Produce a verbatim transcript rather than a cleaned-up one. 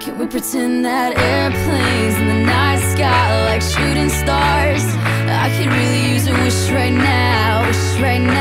Can we pretend that airplanes in the night sky are like shooting stars? I could really use a wish right now, wish right now.